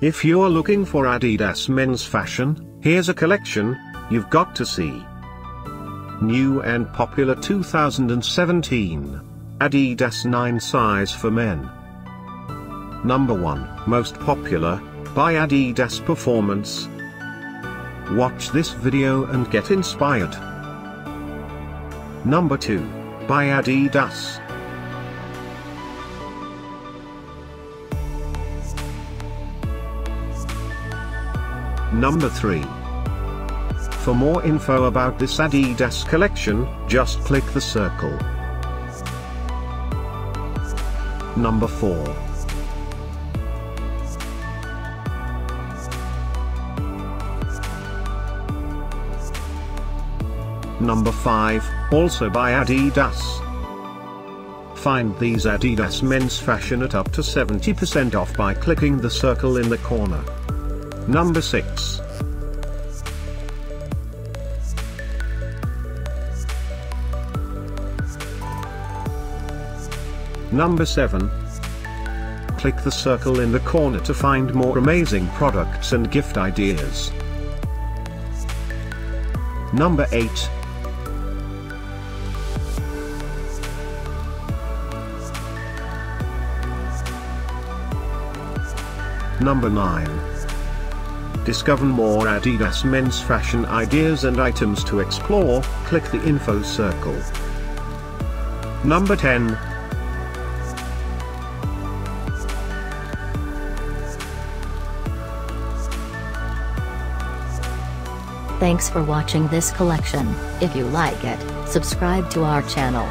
If you're looking for Adidas men's fashion, here's a collection you've got to see. New and popular 2017 Adidas 9 size for men. Number 1, most popular, by Adidas Performance. Watch this video and get inspired. Number 2, by Adidas. Number 3. For more info about this Adidas collection, just click the circle. Number 4. Number 5, also by Adidas. Find these Adidas men's fashion at up to 70% off by clicking the circle in the corner. Number 6. Number 7. Click the circle in the corner to find more amazing products and gift ideas. Number 8. Number 9. Discover more Adidas men's fashion ideas and items to explore, click the info circle. Number 10. Thanks for watching this collection. If you like it, subscribe to our channel.